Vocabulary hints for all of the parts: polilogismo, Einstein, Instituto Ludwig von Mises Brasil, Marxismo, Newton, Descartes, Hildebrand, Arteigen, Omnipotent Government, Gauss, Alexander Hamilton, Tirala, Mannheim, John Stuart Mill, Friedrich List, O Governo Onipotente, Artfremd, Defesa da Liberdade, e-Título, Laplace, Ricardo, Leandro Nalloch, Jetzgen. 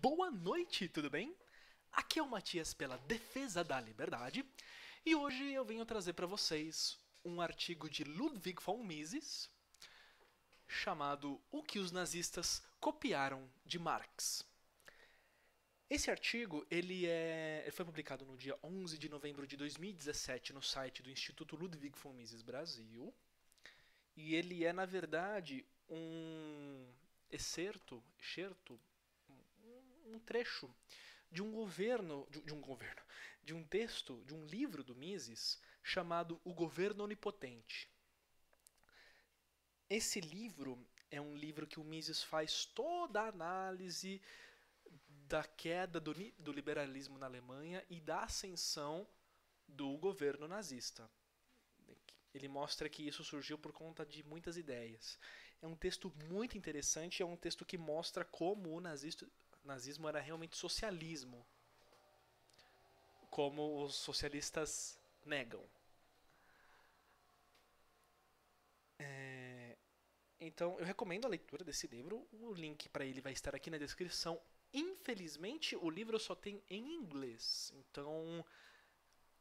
Boa noite, tudo bem? Aqui é o Matias pela Defesa da Liberdade e hoje eu venho trazer para vocês um artigo de Ludwig von Mises chamado O que os nazistas copiaram de Marx. Esse artigo ele foi publicado no dia 11 de novembro de 2017 no site do Instituto Ludwig von Mises Brasil e ele é, na verdade, um excerto, um trecho de um livro do Mises chamado O Governo Onipotente. Esse livro é um livro que o Mises faz toda a análise da queda do liberalismo na Alemanha e da ascensão do governo nazista. Ele mostra que isso surgiu por conta de muitas ideias. É um texto muito interessante, é um texto que mostra como o nazismo era realmente socialismo, como os socialistas negam. Então, eu recomendo a leitura desse livro. O link para ele vai estar aqui na descrição. Infelizmente, o livro só tem em inglês. Então,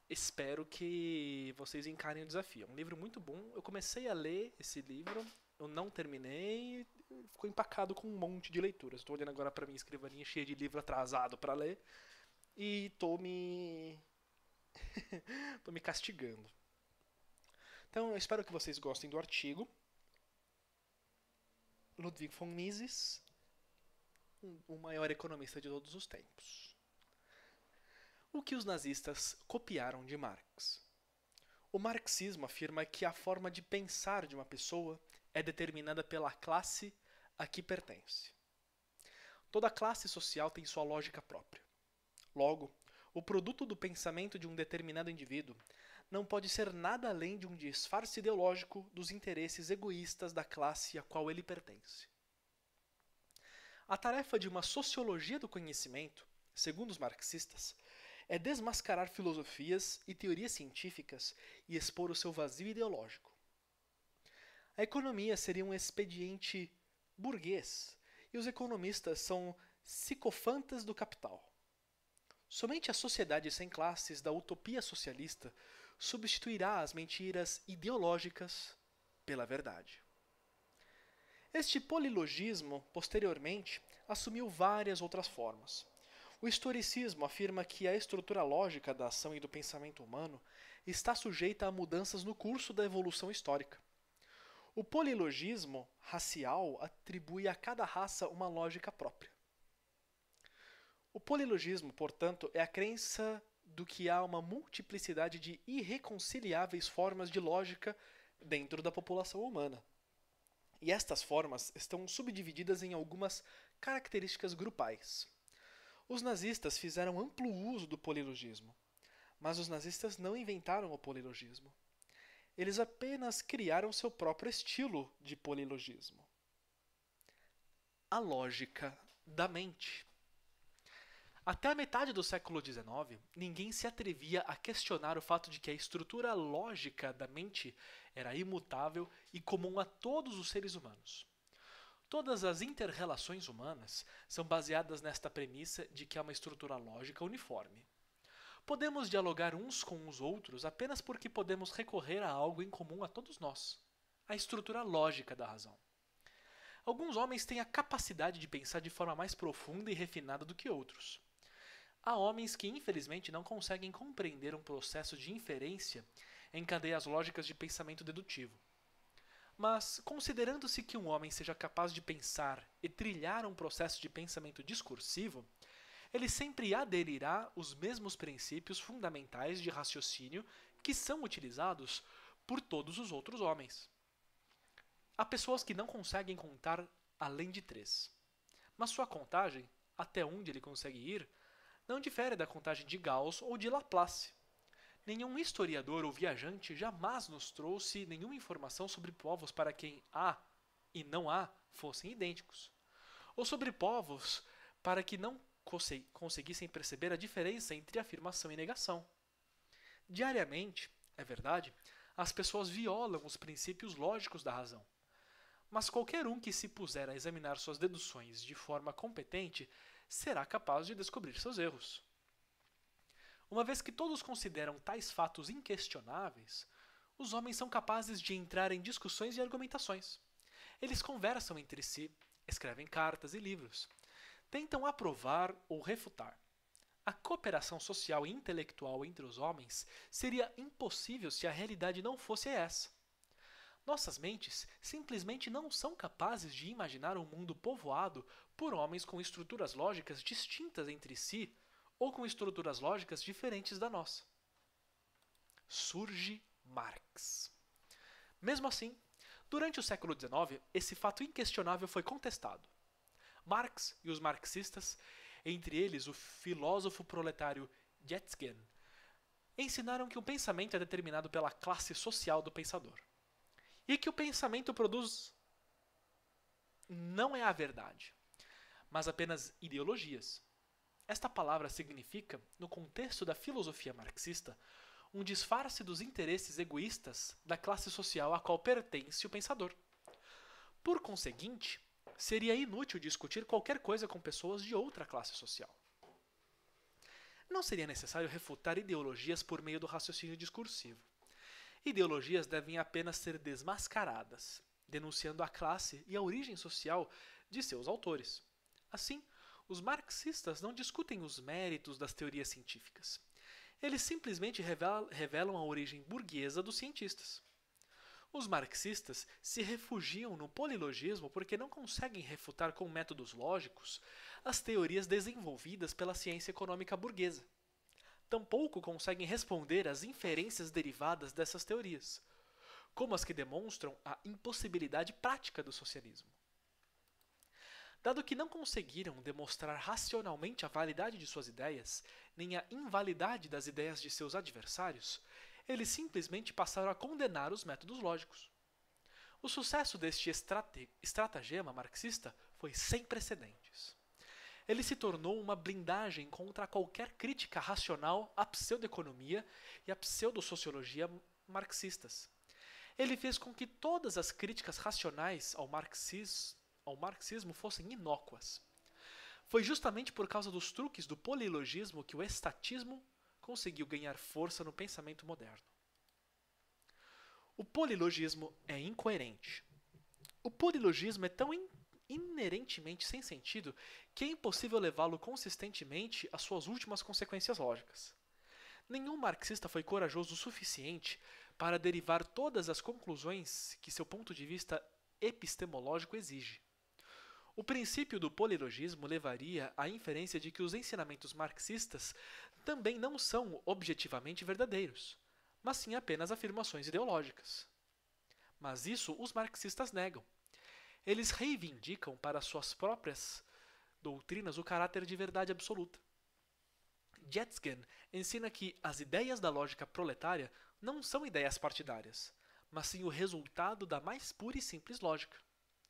espero que vocês encarem o desafio. É um livro muito bom. Eu comecei a ler esse livro. Eu não terminei, ficou empacado com um monte de leituras. Estou olhando agora para minha escrivaninha cheia de livro atrasado para ler e tô me castigando. Então, eu espero que vocês gostem do artigo. Ludwig von Mises, o maior economista de todos os tempos. O que os nazistas copiaram de Marx? O marxismo afirma que a forma de pensar de uma pessoa é determinada pela classe a que pertence. Toda classe social tem sua lógica própria. Logo, o produto do pensamento de um determinado indivíduo não pode ser nada além de um disfarce ideológico dos interesses egoístas da classe a qual ele pertence. A tarefa de uma sociologia do conhecimento, segundo os marxistas, é desmascarar filosofias e teorias científicas e expor o seu vazio ideológico. A economia seria um expediente burguês, e os economistas são psicofantas do capital. Somente a sociedade sem classes da utopia socialista substituirá as mentiras ideológicas pela verdade. Este polilogismo, posteriormente, assumiu várias outras formas. O historicismo afirma que a estrutura lógica da ação e do pensamento humano está sujeita a mudanças no curso da evolução histórica. O polilogismo racial atribui a cada raça uma lógica própria. O polilogismo, portanto, é a crença do que há uma multiplicidade de irreconciliáveis formas de lógica dentro da população humana. E estas formas estão subdivididas em algumas características grupais. Os nazistas fizeram amplo uso do polilogismo, mas os nazistas não inventaram o polilogismo. Eles apenas criaram seu próprio estilo de polilogismo. A lógica da mente. Até a metade do século XIX, ninguém se atrevia a questionar o fato de que a estrutura lógica da mente era imutável e comum a todos os seres humanos. Todas as inter-relações humanas são baseadas nesta premissa de que há uma estrutura lógica uniforme. Podemos dialogar uns com os outros apenas porque podemos recorrer a algo em comum a todos nós, a estrutura lógica da razão. Alguns homens têm a capacidade de pensar de forma mais profunda e refinada do que outros. Há homens que, infelizmente, não conseguem compreender um processo de inferência em cadeias lógicas de pensamento dedutivo. Mas, considerando-se que um homem seja capaz de pensar e trilhar um processo de pensamento discursivo, ele sempre aderirá os mesmos princípios fundamentais de raciocínio que são utilizados por todos os outros homens. Há pessoas que não conseguem contar além de 3, mas sua contagem, até onde ele consegue ir, não difere da contagem de Gauss ou de Laplace. Nenhum historiador ou viajante jamais nos trouxe nenhuma informação sobre povos para quem há e não há fossem idênticos, ou sobre povos para que não conseguissem perceber a diferença entre afirmação e negação. Diariamente, é verdade, as pessoas violam os princípios lógicos da razão. Mas qualquer um que se puser a examinar suas deduções de forma competente será capaz de descobrir seus erros. Uma vez que todos consideram tais fatos inquestionáveis, os homens são capazes de entrar em discussões e argumentações. Eles conversam entre si, escrevem cartas e livros, tentam aprovar ou refutar. A cooperação social e intelectual entre os homens seria impossível se a realidade não fosse essa. Nossas mentes simplesmente não são capazes de imaginar um mundo povoado por homens com estruturas lógicas distintas entre si ou com estruturas lógicas diferentes da nossa. Surge Marx. Mesmo assim, durante o século XIX, esse fato inquestionável foi contestado. Marx e os marxistas, entre eles o filósofo proletário Jetzgen, ensinaram que o pensamento é determinado pela classe social do pensador. E que o pensamento produz não é a verdade, mas apenas ideologias. Esta palavra significa, no contexto da filosofia marxista, um disfarce dos interesses egoístas da classe social a qual pertence o pensador. Por conseguinte, seria inútil discutir qualquer coisa com pessoas de outra classe social. Não seria necessário refutar ideologias por meio do raciocínio discursivo. Ideologias devem apenas ser desmascaradas, denunciando a classe e a origem social de seus autores. Assim, os marxistas não discutem os méritos das teorias científicas. Eles simplesmente revelam a origem burguesa dos cientistas. Os marxistas se refugiam no polilogismo porque não conseguem refutar com métodos lógicos as teorias desenvolvidas pela ciência econômica burguesa. Tampouco conseguem responder às inferências derivadas dessas teorias, como as que demonstram a impossibilidade prática do socialismo. Dado que não conseguiram demonstrar racionalmente a validade de suas ideias, nem a invalidade das ideias de seus adversários, eles simplesmente passaram a condenar os métodos lógicos. O sucesso deste estratagema marxista foi sem precedentes. Ele se tornou uma blindagem contra qualquer crítica racional à pseudoeconomia e à pseudosociologia marxistas. Ele fez com que todas as críticas racionais ao marxismo fossem inócuas. Foi justamente por causa dos truques do polilogismo que o estatismo conseguiu ganhar força no pensamento moderno. O polilogismo é incoerente. O polilogismo é tão inerentemente sem sentido que é impossível levá-lo consistentemente às suas últimas consequências lógicas. Nenhum marxista foi corajoso o suficiente para derivar todas as conclusões que seu ponto de vista epistemológico exige. O princípio do polilogismo levaria à inferência de que os ensinamentos marxistas também não são objetivamente verdadeiros, mas sim apenas afirmações ideológicas. Mas isso os marxistas negam. Eles reivindicam para suas próprias doutrinas o caráter de verdade absoluta. Jetzgen ensina que as ideias da lógica proletária não são ideias partidárias, mas sim o resultado da mais pura e simples lógica.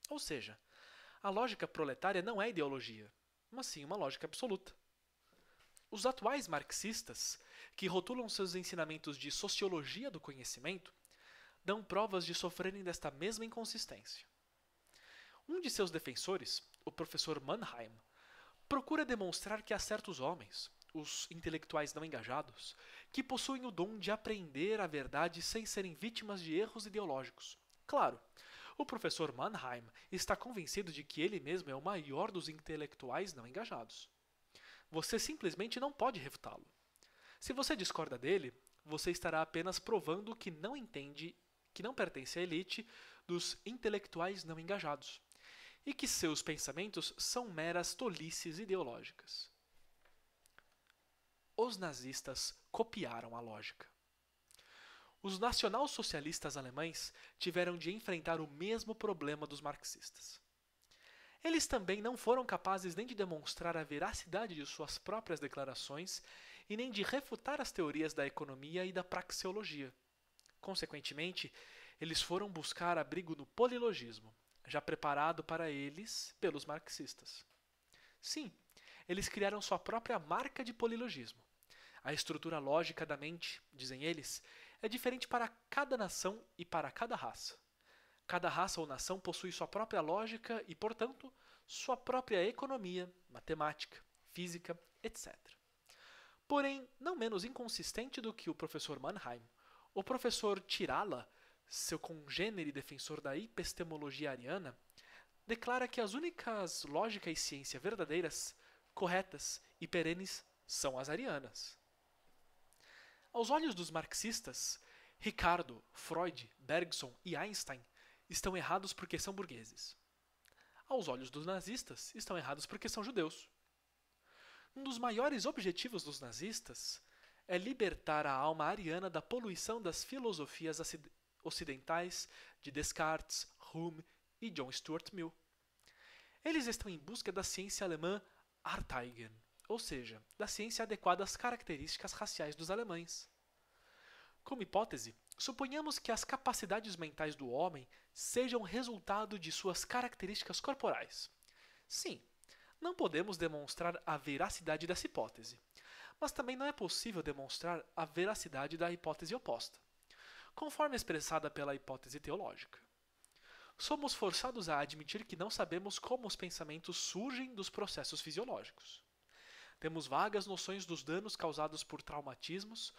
Ou seja, a lógica proletária não é ideologia, mas sim uma lógica absoluta. Os atuais marxistas, que rotulam seus ensinamentos de sociologia do conhecimento, dão provas de sofrerem desta mesma inconsistência. Um de seus defensores, o professor Mannheim, procura demonstrar que há certos homens, os intelectuais não engajados, que possuem o dom de apreender a verdade sem serem vítimas de erros ideológicos. Claro, o professor Mannheim está convencido de que ele mesmo é o maior dos intelectuais não engajados. Você simplesmente não pode refutá-lo. Se você discorda dele, você estará apenas provando que não entende, que não pertence à elite dos intelectuais não engajados, e que seus pensamentos são meras tolices ideológicas. Os nazistas copiaram a lógica. Os nacionalsocialistas alemães tiveram de enfrentar o mesmo problema dos marxistas. Eles também não foram capazes nem de demonstrar a veracidade de suas próprias declarações e nem de refutar as teorias da economia e da praxeologia. Consequentemente, eles foram buscar abrigo no polilogismo, já preparado para eles pelos marxistas. Sim, eles criaram sua própria marca de polilogismo. A estrutura lógica da mente, dizem eles, é diferente para cada nação e para cada raça. Cada raça ou nação possui sua própria lógica e, portanto, sua própria economia, matemática, física, etc. Porém, não menos inconsistente do que o professor Mannheim, o professor Tirala, seu congênere defensor da epistemologia ariana, declara que as únicas lógica e ciência verdadeiras, corretas e perenes são as arianas. Aos olhos dos marxistas, Ricardo, Freud, Bergson e Einstein estão errados porque são burgueses. Aos olhos dos nazistas, estão errados porque são judeus. Um dos maiores objetivos dos nazistas é libertar a alma ariana da poluição das filosofias ocidentais de Descartes, Hume e John Stuart Mill. Eles estão em busca da ciência alemã Arteigen, ou seja, da ciência adequada às características raciais dos alemães. Como hipótese, suponhamos que as capacidades mentais do homem sejam resultado de suas características corporais. Sim, não podemos demonstrar a veracidade dessa hipótese, mas também não é possível demonstrar a veracidade da hipótese oposta, conforme expressada pela hipótese teológica. Somos forçados a admitir que não sabemos como os pensamentos surgem dos processos fisiológicos. Temos vagas noções dos danos causados por traumatismos,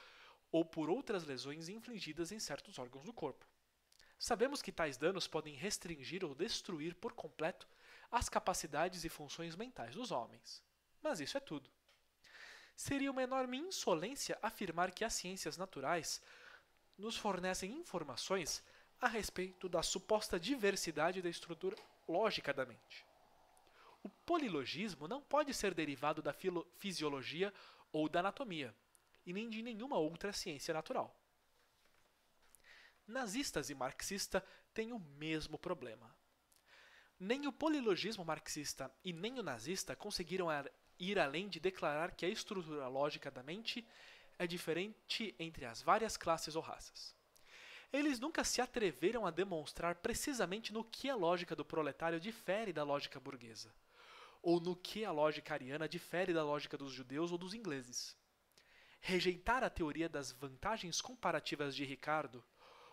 ou por outras lesões infligidas em certos órgãos do corpo. Sabemos que tais danos podem restringir ou destruir por completo as capacidades e funções mentais dos homens. Mas isso é tudo. Seria uma enorme insolência afirmar que as ciências naturais nos fornecem informações a respeito da suposta diversidade da estrutura lógica da mente. O polilogismo não pode ser derivado da fisiologia ou da anatomia, e nem de nenhuma outra ciência natural. Nazistas e marxistas têm o mesmo problema. Nem o polilogismo marxista e nem o nazista conseguiram ir além de declarar que a estrutura lógica da mente é diferente entre as várias classes ou raças. Eles nunca se atreveram a demonstrar precisamente no que a lógica do proletário difere da lógica burguesa, ou no que a lógica ariana difere da lógica dos judeus ou dos ingleses. Rejeitar a teoria das vantagens comparativas de Ricardo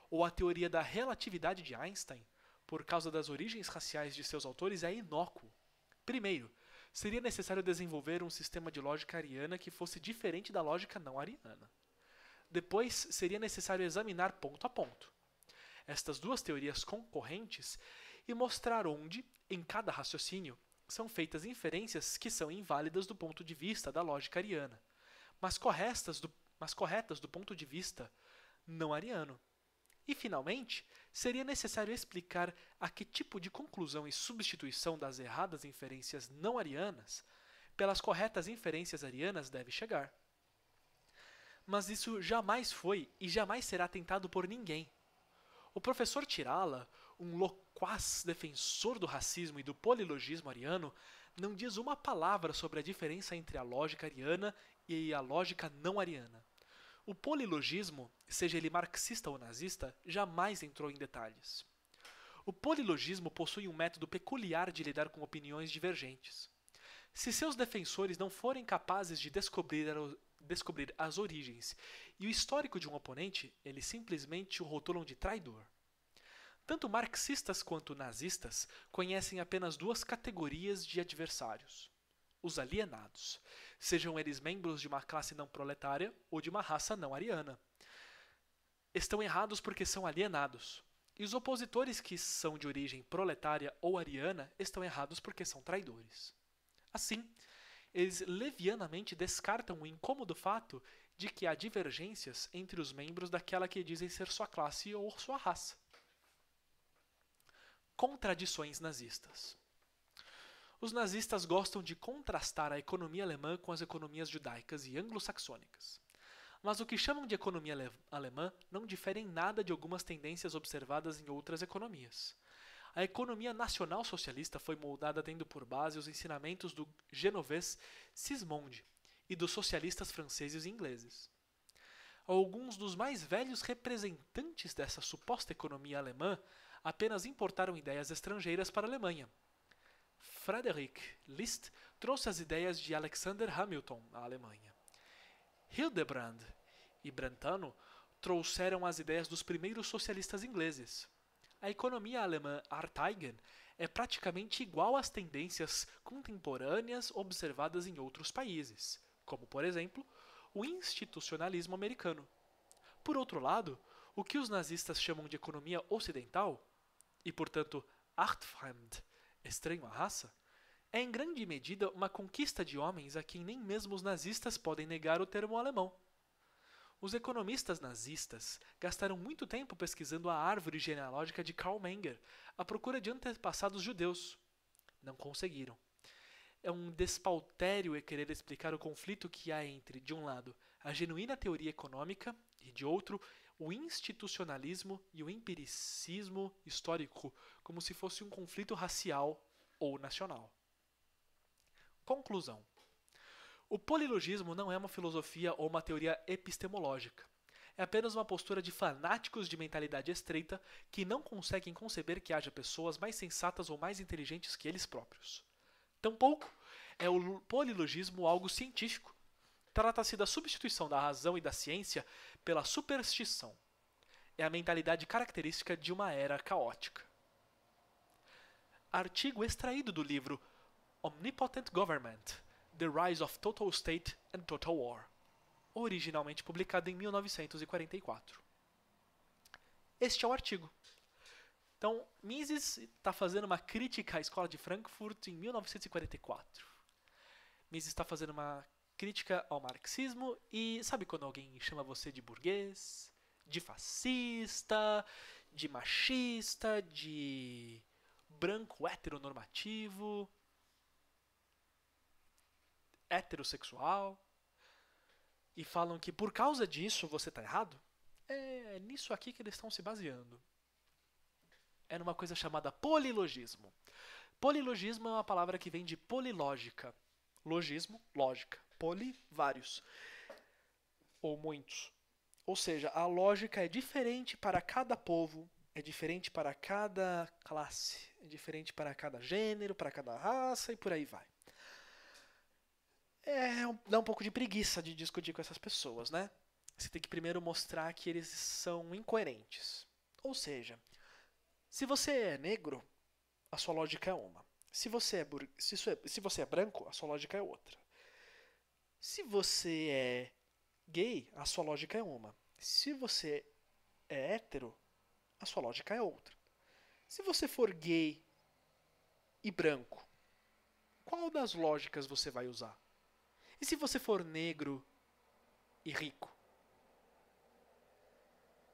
ou a teoria da relatividade de Einstein por causa das origens raciais de seus autores é inócuo. Primeiro, seria necessário desenvolver um sistema de lógica ariana que fosse diferente da lógica não ariana. Depois, seria necessário examinar ponto a ponto estas duas teorias concorrentes e mostrar onde, em cada raciocínio, são feitas inferências que são inválidas do ponto de vista da lógica ariana, mas corretas do ponto de vista não ariano. E, finalmente, seria necessário explicar a que tipo de conclusão e substituição das erradas inferências não arianas pelas corretas inferências arianas deve chegar. Mas isso jamais foi e jamais será tentado por ninguém. O professor Tirala, um loquaz defensor do racismo e do polilogismo ariano, não diz uma palavra sobre a diferença entre a lógica ariana e a lógica não ariana. O polilogismo, seja ele marxista ou nazista, jamais entrou em detalhes. O polilogismo possui um método peculiar de lidar com opiniões divergentes. Se seus defensores não forem capazes de descobrir as origens e o histórico de um oponente, eles simplesmente o rotulam de traidor. Tanto marxistas quanto nazistas conhecem apenas duas categorias de adversários. Os alienados, sejam eles membros de uma classe não proletária ou de uma raça não ariana. Estão errados porque são alienados. E os opositores que são de origem proletária ou ariana estão errados porque são traidores. Assim, eles levianamente descartam o incômodo fato de que há divergências entre os membros daquela que dizem ser sua classe ou sua raça. Contradições nazistas. Os nazistas gostam de contrastar a economia alemã com as economias judaicas e anglo-saxônicas. Mas o que chamam de economia alemã não difere em nada de algumas tendências observadas em outras economias. A economia nacional-socialista foi moldada tendo por base os ensinamentos do genovês Sismondi e dos socialistas franceses e ingleses. Alguns dos mais velhos representantes dessa suposta economia alemã apenas importaram ideias estrangeiras para a Alemanha. Friedrich List trouxe as ideias de Alexander Hamilton à Alemanha. Hildebrand e Brentano trouxeram as ideias dos primeiros socialistas ingleses. A a economia alemã Arteigen é praticamente igual às tendências contemporâneas observadas em outros países, como, por exemplo, o institucionalismo americano. Por outro lado, o que os nazistas chamam de economia ocidental, e, portanto, Artfremd, estranho à raça, é em grande medida uma conquista de homens a quem nem mesmo os nazistas podem negar o termo alemão. Os economistas nazistas gastaram muito tempo pesquisando a árvore genealógica de Karl Menger à procura de antepassados judeus. Não conseguiram. É um despautério querer explicar o conflito que há entre, de um lado, a genuína teoria econômica e, de outro, o institucionalismo e o empiricismo histórico, como se fosse um conflito racial ou nacional. Conclusão. O polilogismo não é uma filosofia ou uma teoria epistemológica. É apenas uma postura de fanáticos de mentalidade estreita que não conseguem conceber que haja pessoas mais sensatas ou mais inteligentes que eles próprios. Tampouco é o polilogismo algo científico. Trata-se da substituição da razão e da ciência pela superstição. É a mentalidade característica de uma era caótica. Artigo extraído do livro Omnipotent Government, The Rise of Total State and Total War, originalmente publicado em 1944. Este é o artigo. Então, Mises está fazendo uma crítica à Escola de Frankfurt em 1944. Mises está fazendo uma crítica ao marxismo e sabe quando alguém chama você de burguês, de fascista, de machista, de branco heteronormativo, heterossexual, e falam que por causa disso você está errado? É nisso aqui que eles estão se baseando. É numa coisa chamada polilogismo. Polilogismo é uma palavra que vem de polilógica. Logismo, lógica. Poli, vários. Ou muitos. Ou seja, a lógica é diferente para cada povo, é diferente para cada classe, é diferente para cada gênero, para cada raça e por aí vai. Dá um pouco de preguiça de discutir com essas pessoas, né? Você tem que primeiro mostrar que eles são incoerentes. Ou seja, se você é negro, a sua lógica é uma. Se você é branco, a sua lógica é outra. Se você é gay, a sua lógica é uma. Se você é hétero, a sua lógica é outra. Se você for gay e branco, qual das lógicas você vai usar? E se você for negro e rico?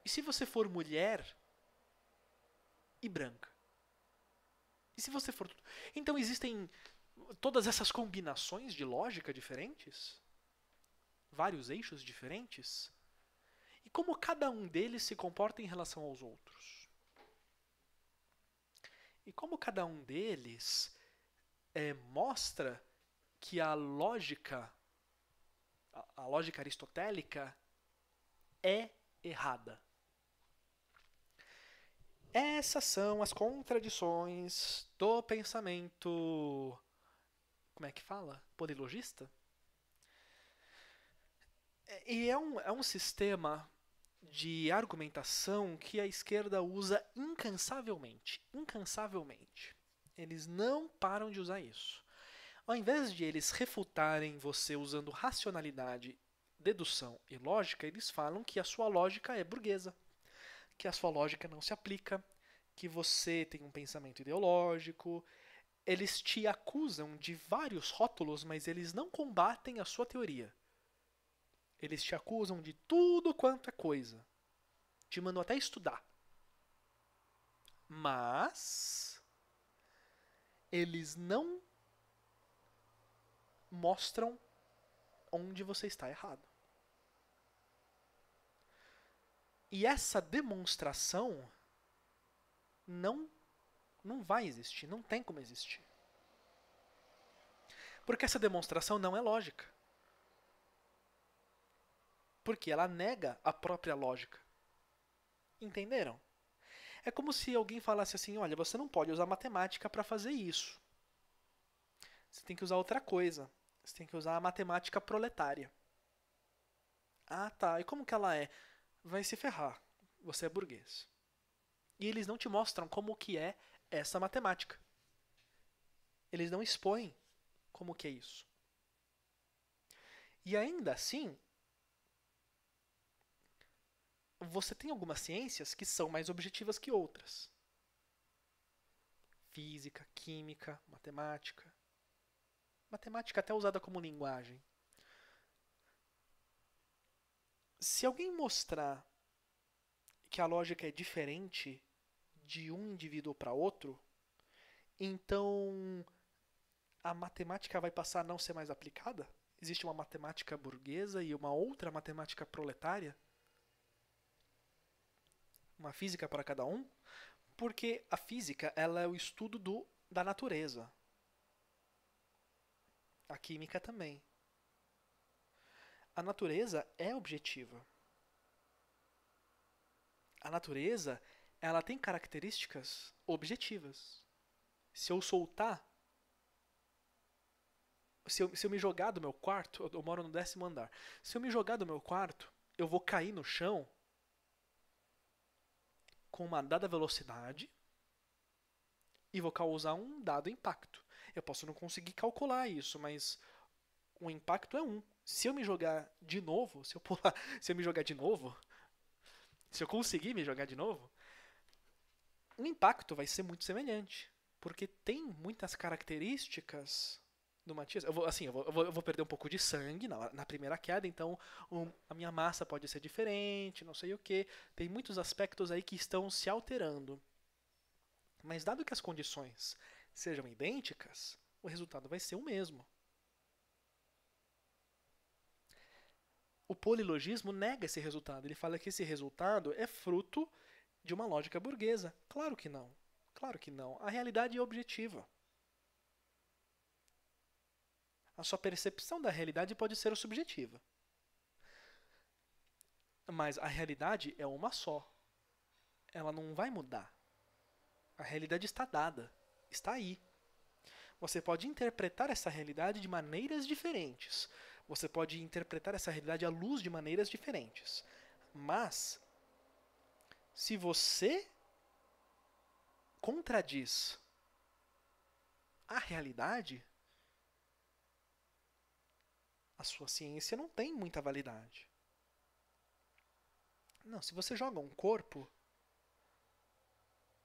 E se você for mulher e branca? E se você for... Então existem todas essas combinações de lógica diferentes? Vários eixos diferentes? E como cada um deles se comporta em relação aos outros? E como cada um deles mostra que a lógica aristotélica é errada. Essas são as contradições do pensamento, como é que fala? Polilogista? E é um sistema de argumentação que a esquerda usa incansavelmente. Eles não param de usar isso. Ao invés de eles refutarem você usando racionalidade, dedução e lógica, eles falam que a sua lógica é burguesa, que a sua lógica não se aplica, que você tem um pensamento ideológico. Eles te acusam de vários rótulos, mas eles não combatem a sua teoria. Eles te acusam de tudo quanto é coisa. Te mandam até estudar. Mas eles não mostram onde você está errado. E essa demonstração não vai existir, não tem como existir. Porque essa demonstração não é lógica. Porque ela nega a própria lógica. Entenderam? É como se alguém falasse assim, olha, você não pode usar matemática para fazer isso. Você tem que usar outra coisa. Você tem que usar a matemática proletária. Ah, tá. E como que ela é? Vai se ferrar. Você é burguês. E eles não te mostram como que é essa matemática. Eles não expõem como que é isso. E ainda assim, você tem algumas ciências que são mais objetivas que outras. Física, química, matemática. Matemática até usada como linguagem. Se alguém mostrar que a lógica é diferente de um indivíduo para outro, então a matemática vai passar a não ser mais aplicada? Existe uma matemática burguesa e uma outra matemática proletária? Uma física para cada um? Porque a física, ela é o estudo da natureza. A química também. A natureza é objetiva. A natureza, ela tem características objetivas. Se eu soltar, se eu me jogar do meu quarto, eu moro no 10º andar, se eu me jogar do meu quarto, eu vou cair no chão com uma dada velocidade e vou causar um dado impacto. Eu posso não conseguir calcular isso, mas o impacto é 1. Se eu me jogar de novo, se eu conseguir me jogar de novo, o impacto vai ser muito semelhante. Porque tem muitas características do Matias. Eu vou perder um pouco de sangue na primeira queda, então a minha massa pode ser diferente, não sei o quê. Tem muitos aspectos aí que estão se alterando. Mas dado que as condições sejam idênticas, o resultado vai ser o mesmo. O polilogismo nega esse resultado. Ele fala que esse resultado é fruto de uma lógica burguesa. Claro que não. Claro que não. A realidade é objetiva. A sua percepção da realidade pode ser subjetiva. Mas a realidade é uma só. Ela não vai mudar. A realidade está dada. Está aí. Você pode interpretar essa realidade de maneiras diferentes. Você pode interpretar essa realidade à luz de maneiras diferentes. Mas, se você contradiz a realidade, a sua ciência não tem muita validade. Não, se você joga um corpo,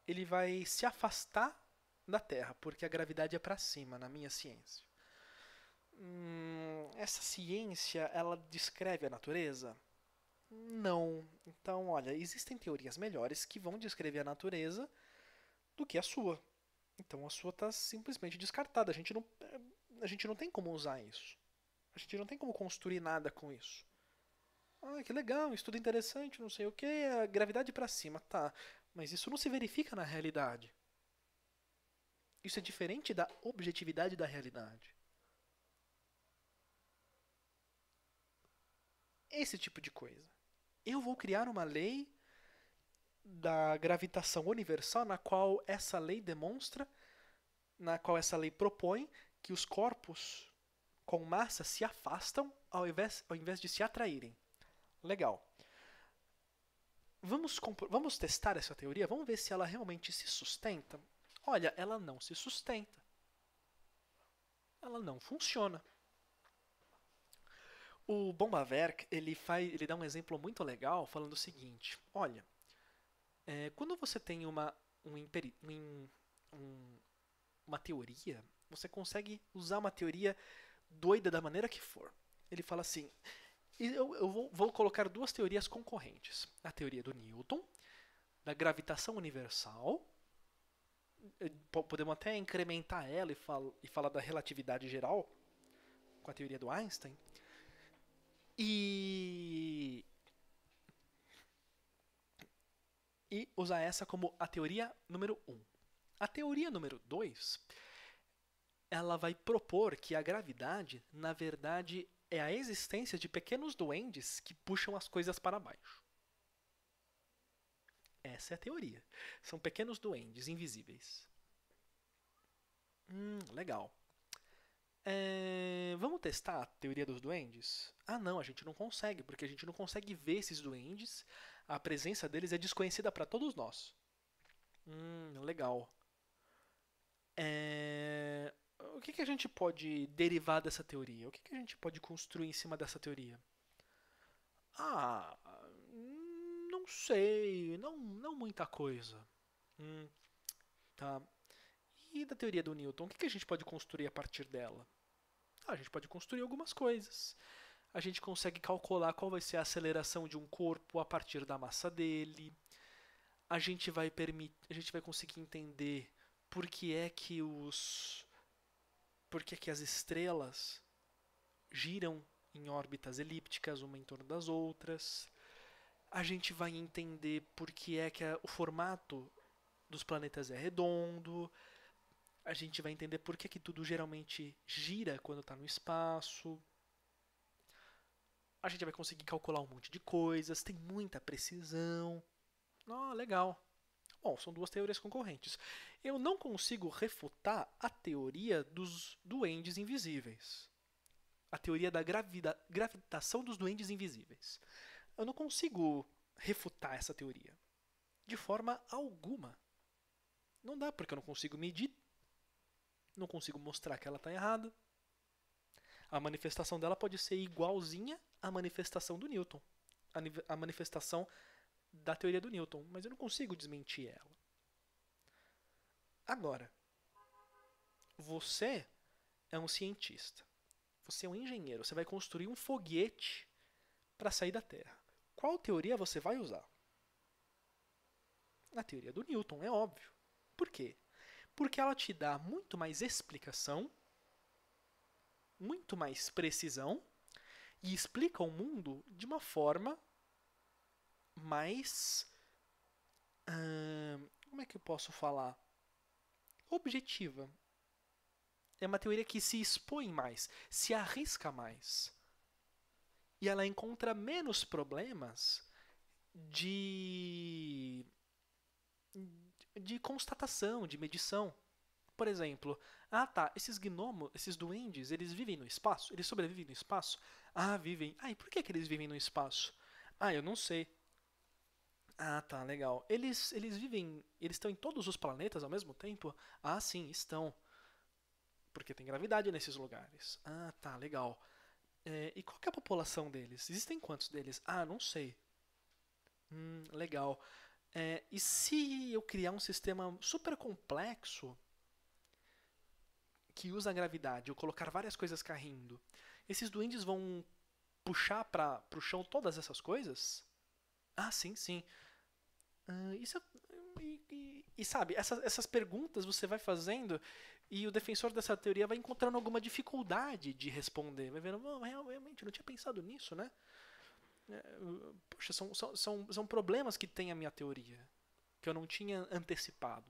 ele vai se afastar da Terra, porque a gravidade é para cima, na minha ciência. Essa ciência, ela descreve a natureza? Não. Então, olha, existem teorias melhores que vão descrever a natureza do que a sua. Então, a sua está simplesmente descartada. A gente não tem como usar isso. A gente não tem como construir nada com isso. Ah, que legal, estudo interessante, não sei o quê, a gravidade para cima. Tá, mas isso não se verifica na realidade. Isso é diferente da objetividade da realidade. Esse tipo de coisa. Eu vou criar uma lei da gravitação universal na qual essa lei propõe que os corpos com massa se afastam ao invés de se atraírem. Legal. Vamos testar essa teoria? Vamos ver se ela realmente se sustenta? Olha, ela não se sustenta. Ela não funciona. O Böhm-Bawerk, ele dá um exemplo muito legal falando o seguinte. Olha, quando você tem uma teoria, você consegue usar uma teoria doida da maneira que for. Ele fala assim, eu vou colocar duas teorias concorrentes. A teoria do Newton, da gravitação universal. Podemos até incrementar ela e falar da relatividade geral com a teoria do Einstein. E usar essa como a teoria número 1. A teoria número 2, ela vai propor que a gravidade, na verdade, é a existência de pequenos duendes que puxam as coisas para baixo. Essa é a teoria. São pequenos duendes invisíveis. Legal. Vamos testar a teoria dos duendes? Ah, não, a gente não consegue, porque a gente não consegue ver esses duendes. A presença deles é desconhecida para todos nós. Legal. O que que a gente pode derivar dessa teoria? O que que a gente pode construir em cima dessa teoria? Ah, não sei, não muita coisa. Tá. E da teoria do Newton, o que que a gente pode construir a partir dela? A gente pode construir algumas coisas. A gente consegue calcular qual vai ser a aceleração de um corpo a partir da massa dele. A gente vai conseguir entender por que é que as estrelas giram em órbitas elípticas, uma em torno das outras. A gente vai entender por que é que o formato dos planetas é redondo. A gente vai entender por que é que tudo geralmente gira quando está no espaço. A gente vai conseguir calcular um monte de coisas, tem muita precisão. Legal. Bom, são duas teorias concorrentes. Eu não consigo refutar a teoria dos duendes invisíveis. A teoria da gravitação dos duendes invisíveis. Eu não consigo refutar essa teoria. De forma alguma. Não dá, porque eu não consigo medir. Não consigo mostrar que ela está errada. A manifestação dela pode ser igualzinha à manifestação do Newton. A manifestação da teoria do Newton, mas eu não consigo desmentir ela. Agora, você é um cientista. Você é um engenheiro. Você vai construir um foguete para sair da Terra. Qual teoria você vai usar? A teoria do Newton, é óbvio. Por quê? Porque ela te dá muito mais explicação, muito mais precisão, e explica o mundo de uma forma mais, como é que eu posso falar? Objetiva. É uma teoria que se expõe mais, se arrisca mais. E ela encontra menos problemas de constatação, de medição. Por exemplo, esses duendes, eles vivem no espaço? Eles sobrevivem no espaço? Ah, vivem. E por que que eles vivem no espaço? Ah, eu não sei. Ah, tá, legal. Eles estão em todos os planetas ao mesmo tempo? Ah, sim, estão. Porque tem gravidade nesses lugares. Ah, tá, legal. E qual que é a população deles? Existem quantos deles? Ah, não sei. Legal. E se eu criar um sistema super complexo que usa a gravidade, eu colocar várias coisas caindo, esses duendes vão puxar para o chão todas essas coisas? Ah, sim, sim. Sabe, essas perguntas você vai fazendo e o defensor dessa teoria vai encontrando alguma dificuldade de responder. Vai vendo, realmente, não tinha pensado nisso, né? Poxa, são problemas que tem a minha teoria, que eu não tinha antecipado.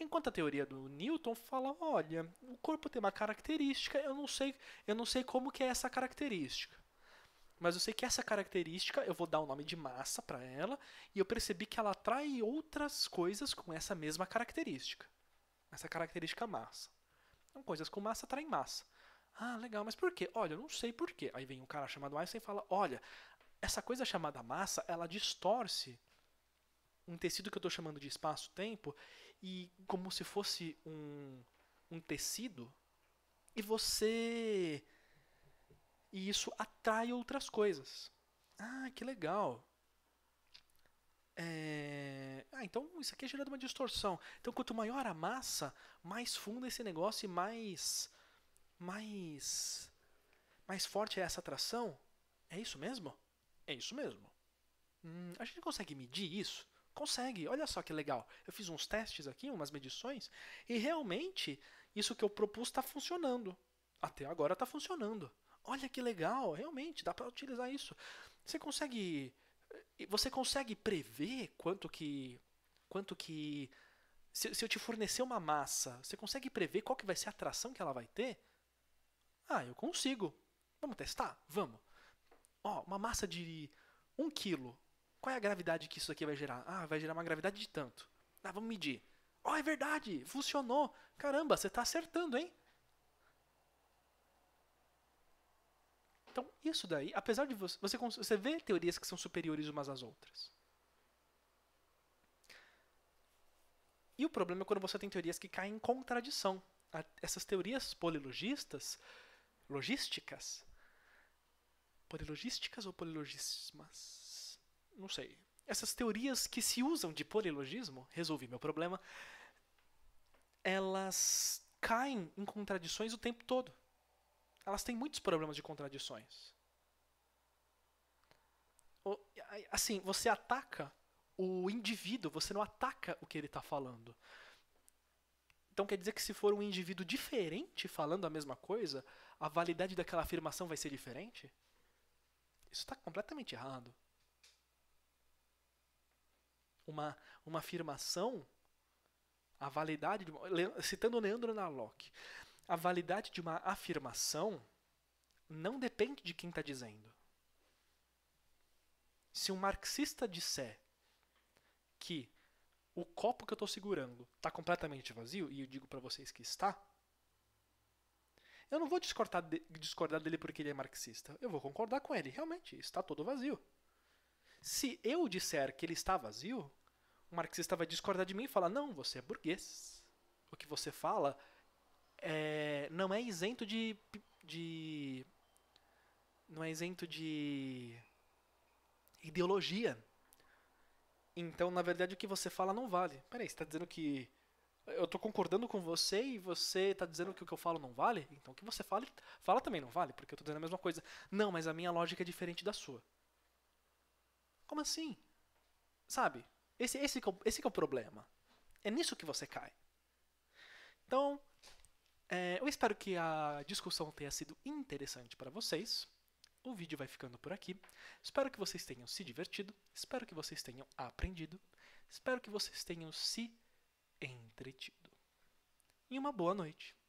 Enquanto a teoria do Newton fala, olha, o corpo tem uma característica, eu não sei como que é essa característica. Mas eu sei que essa característica, eu vou dar o nome de massa para ela, e eu percebi que ela atrai outras coisas com essa mesma característica. Essa característica massa. Então, coisas com massa atraem massa. Ah, legal, mas por quê? Olha, eu não sei por quê. Aí vem um cara chamado Einstein e fala, olha, essa coisa chamada massa, ela distorce um tecido que eu estou chamando de espaço-tempo, e como se fosse um tecido, e isso atrai outras coisas. Ah, que legal. Então isso aqui é gerado uma distorção. Então quanto maior a massa, mais fundo esse negócio e mais forte é essa atração. É isso mesmo? É isso mesmo. A gente consegue medir isso? Consegue. Olha só que legal. Eu fiz uns testes aqui, umas medições, e realmente isso que eu propus está funcionando. Até agora está funcionando. Olha que legal, realmente, dá para utilizar isso. Você consegue prever quanto que se eu te fornecer uma massa, você consegue prever qual que vai ser a atração que ela vai ter? Ah, eu consigo. Vamos testar? Vamos. Uma massa de 1 kg. Qual é a gravidade que isso aqui vai gerar? Ah, vai gerar uma gravidade de tanto. Ah, vamos medir. É verdade, funcionou. Caramba, você está acertando, hein? Então, isso daí, apesar de você vê teorias que são superiores umas às outras. E o problema é quando você tem teorias que caem em contradição. Essas teorias polilogistas, polilogísticas ou polilogismas? Não sei. Essas teorias que se usam de polilogismo, resolvi meu problema, elas caem em contradições o tempo todo. Elas têm muitos problemas de contradições. Assim, você ataca o indivíduo, você não ataca o que ele está falando. Então quer dizer que se for um indivíduo diferente falando a mesma coisa, a validade daquela afirmação vai ser diferente? Isso está completamente errado. Uma afirmação, a validade, citando o Leandro Nalloch, a validade de uma afirmação não depende de quem está dizendo. Se um marxista disser que o copo que eu estou segurando está completamente vazio, e eu digo para vocês que está, eu não vou discordar dele porque ele é marxista. Eu vou concordar com ele. Realmente, está todo vazio. Se eu disser que ele está vazio, o marxista vai discordar de mim e falar, não, você é burguês. O que você fala não é isento de ideologia. Então, na verdade, o que você fala não vale. Peraí, você está dizendo que eu estou concordando com você e você está dizendo que o que eu falo não vale? Então, o que você fala também não vale, porque eu estou dizendo a mesma coisa. Não, mas a minha lógica é diferente da sua. Como assim? Sabe? Esse que é o problema. É nisso que você cai. Então, eu espero que a discussão tenha sido interessante para vocês. O vídeo vai ficando por aqui. Espero que vocês tenham se divertido. Espero que vocês tenham aprendido. Espero que vocês tenham se entretido. E uma boa noite.